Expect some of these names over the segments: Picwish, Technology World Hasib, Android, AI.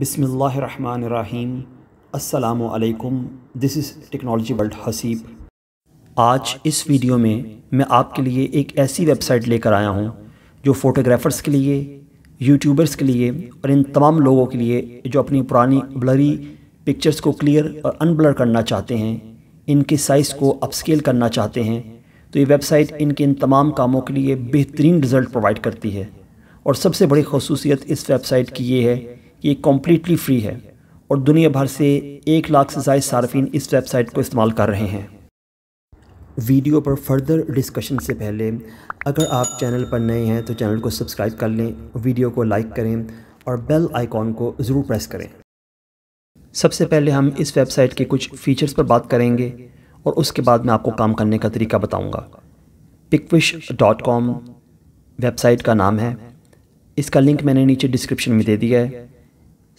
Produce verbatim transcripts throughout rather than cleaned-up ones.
बिस्मिल्लाहिर्रहमानिर्रहीम। अस्सलामु अलैकुम। This is technology world Haseeb. आज इस वीडियो में मैं आपके लिए एक ऐसी वेबसाइट लेकर आया हूं जो फ़ोटोग्राफ़र्स के लिए, यूट्यूबर्स के लिए और इन तमाम लोगों के लिए जो अपनी पुरानी ब्लरी पिक्चर्स को क्लियर और अनब्लर करना चाहते हैं, इनके साइज़ को अपस्केल करना चाहते हैं, तो ये वेबसाइट इनके इन तमाम कामों के लिए बेहतरीन रिज़ल्ट प्रोवाइड करती है। और सबसे बड़ी खसूसियत इस वेबसाइट की ये है ये कम्प्लीटली फ्री है और दुनिया भर से एक लाख से ज़ायद सार्फिन इस वेबसाइट को इस्तेमाल कर रहे हैं। वीडियो पर फर्दर डिस्कशन से पहले अगर आप चैनल पर नए हैं तो चैनल को सब्सक्राइब कर लें, वीडियो को लाइक करें और बेल आइकॉन को ज़रूर प्रेस करें। सबसे पहले हम इस वेबसाइट के कुछ फ़ीचर्स पर बात करेंगे और उसके बाद मैं आपको काम करने का तरीका बताऊँगा। पिकविश डॉट कॉम वेबसाइट का नाम है। इसका लिंक मैंने नीचे डिस्क्रिप्शन में दे दिया है।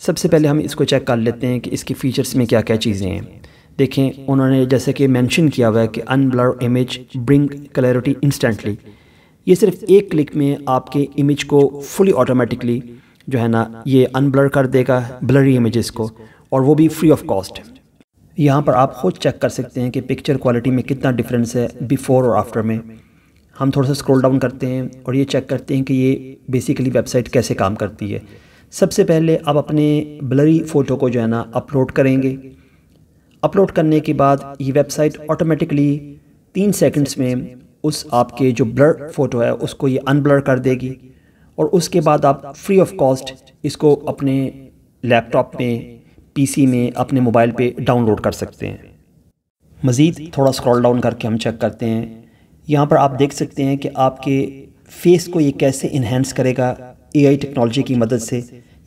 सबसे पहले हम इसको चेक कर लेते हैं कि इसके फ़ीचर्स में क्या क्या चीज़ें हैं। देखें, उन्होंने जैसे कि मेंशन किया हुआ है कि unblur image, bring clarity instantly. ये सिर्फ एक क्लिक में आपके इमेज को फुली ऑटोमेटिकली जो है ना ये अनब्लर कर देगा ब्लरी इमेजेस को, और वो भी फ्री ऑफ कॉस्ट। यहाँ पर आप खुद चेक कर सकते हैं कि पिक्चर क्वालिटी में कितना डिफरेंस है बिफ़ोर और आफ्टर में। हम थोड़ा सा स्क्रॉल डाउन करते हैं और ये चेक करते हैं कि ये बेसिकली वेबसाइट कैसे काम करती है। सबसे पहले आप अपने ब्लरी फ़ोटो को जो है ना अपलोड करेंगे। अपलोड करने के बाद ये वेबसाइट ऑटोमेटिकली तीन सेकंड्स में उस आपके जो ब्लर फ़ोटो है उसको ये अनब्लर कर देगी और उसके बाद आप फ्री ऑफ कॉस्ट इसको अपने लैपटॉप में, पीसी में, अपने मोबाइल पे डाउनलोड कर सकते हैं। मज़ीद थोड़ा स्क्रॉल डाउन करके हम चेक करते हैं। यहाँ पर आप देख सकते हैं कि आपके फेस को ये कैसे इन्हेंस करेगा एआई टेक्नोलॉजी की मदद से।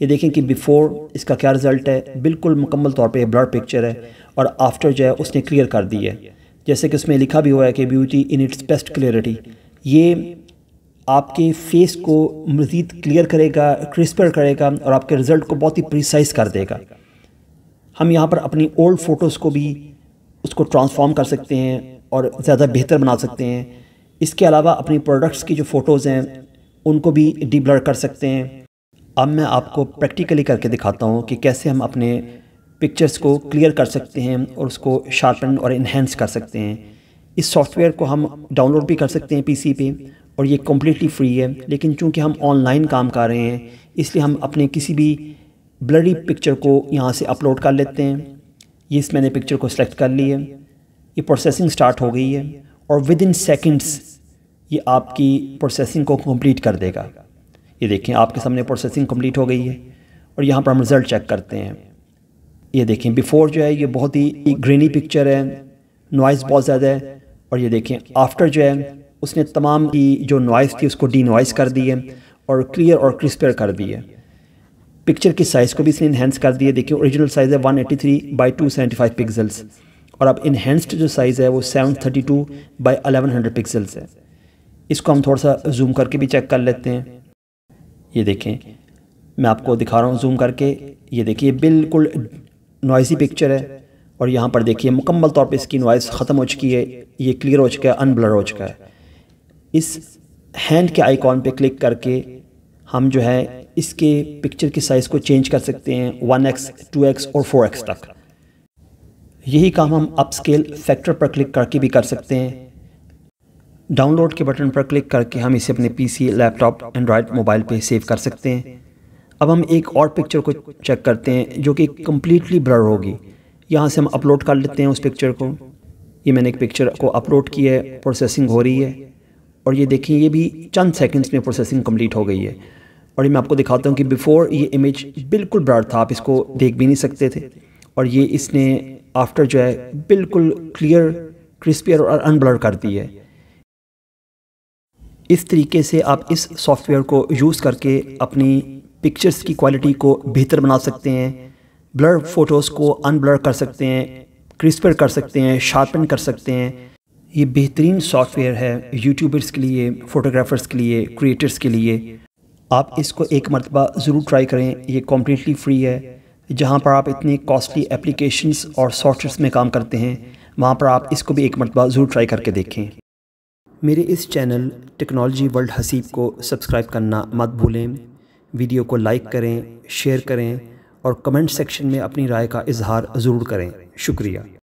ये देखें कि बिफ़ोर इसका क्या रिज़ल्ट है, बिल्कुल मुकम्मल तौर पे ब्लर पिक्चर है, और आफ्टर जो है उसने क्लियर कर दी है। जैसे कि उसमें लिखा भी हुआ है कि beauty in its best clarity. ये आपके फेस को मज़ीद क्लियर करेगा, क्रिस्पर करेगा और आपके रिज़ल्ट को बहुत ही प्रिसाइज कर देगा। हम यहाँ पर अपनी ओल्ड फ़ोटोज़ को भी उसको ट्रांसफॉर्म कर सकते हैं और ज़्यादा बेहतर बना सकते हैं। इसके अलावा अपनी प्रोडक्ट्स की जो फ़ोटोज़ हैं उनको भी डीब्लर कर सकते हैं। अब मैं आपको प्रैक्टिकली करके दिखाता हूँ कि कैसे हम अपने पिक्चर्स को क्लियर कर सकते हैं और उसको शार्पन और इन्हेंस कर सकते हैं। इस सॉफ्टवेयर को हम डाउनलोड भी कर सकते हैं पीसी पे और ये कम्प्लीटली फ्री है, लेकिन चूंकि हम ऑनलाइन काम कर रहे हैं इसलिए हम अपने किसी भी ब्लरी पिक्चर को यहाँ से अपलोड कर लेते हैं। ये इस मैंने पिक्चर को सिलेक्ट कर ली है, ये प्रोसेसिंग स्टार्ट हो गई है और विद इन सेकेंड्स ये आपकी प्रोसेसिंग को कंप्लीट कर देगा। ये देखें, आपके सामने प्रोसेसिंग कंप्लीट हो गई है और यहाँ पर हम रिज़ल्ट चेक करते हैं। ये देखें बिफ़ोर जो है ये बहुत ही ग्रेनी पिक्चर है, नॉइज़ बहुत ज़्यादा है, और ये देखें आफ्टर जो है उसने तमाम की जो नॉइज़ थी उसको डी नॉइज़ कर दी है और क्लियर और क्रिस्पर कर दी है। पिक्चर की साइज़ को भी इसने इन्हेंस कर दी है। देखिए, ओरिजिनल साइज़ है one eighty three by two seventy five pixels और अब इन्हेंस्ड जो साइज़ है वो seven thirty two by eleven hundred pixels है। इसको हम थोड़ा सा जूम करके भी चेक कर लेते हैं। ये देखें, मैं आपको दिखा रहा हूँ जूम करके। ये देखिए बिल्कुल नॉइज़ी पिक्चर है और यहाँ पर देखिए मुकम्मल तौर पे इसकी नॉइज़ ख़त्म हो चुकी है, ये क्लियर हो चुका है, अनब्लर हो चुका है। इस हैंड के आइकॉन पे क्लिक करके हम जो है इसके पिक्चर की साइज़ को चेंज कर सकते हैं वन एक्स टू एक्स और फोर एक्स तक। यही काम हम अपस्केल फैक्टर पर क्लिक करके भी कर सकते हैं। डाउनलोड के बटन पर क्लिक करके हम इसे अपने पीसी, लैपटॉप, एंड्रॉयड मोबाइल पे सेव कर सकते हैं। अब हम एक और पिक्चर को चेक करते हैं जो कि कम्प्लीटली ब्लर होगी। यहाँ से हम अपलोड कर लेते हैं उस पिक्चर को। ये मैंने एक पिक्चर को अपलोड किया है, प्रोसेसिंग हो रही है और ये देखिए ये भी चंद सेकंड्स में प्रोसेसिंग कम्प्लीट हो गई है। और मैं आपको दिखाता हूँ कि बिफ़ोर ये इमेज बिल्कुल ब्लर था, आप इसको देख भी नहीं सकते थे, और ये इसने आफ्टर जो है बिल्कुल क्लियर, क्रिस्पियर और अनब्लर कर दी है। इस तरीके से आप इस सॉफ्टवेयर को यूज़ करके अपनी पिक्चर्स की क्वालिटी को बेहतर बना सकते हैं, ब्लर फ़ोटोज़ को अनब्लर कर सकते हैं, क्रिस्पर कर सकते हैं, शार्पन कर सकते हैं। ये बेहतरीन सॉफ्टवेयर है यूट्यूबर्स के लिए, फ़ोटोग्राफ़र्स के लिए, क्रिएटर्स के लिए। आप इसको एक मरतबा ज़रूर ट्राई करें। ये कम्प्लीटली फ्री है। जहाँ पर आप इतनी कॉस्टली एप्लीकेशंस और सॉफ्टवेयर्स में काम करते हैं वहाँ पर आप इसको भी एक मरतबा ज़रूर ट्राई करके देखें। मेरे इस चैनल टेक्नोलॉजी वर्ल्ड हसीब को सब्सक्राइब करना मत भूलें, वीडियो को लाइक करें, शेयर करें और कमेंट सेक्शन में अपनी राय का इजहार ज़रूर करें। शुक्रिया।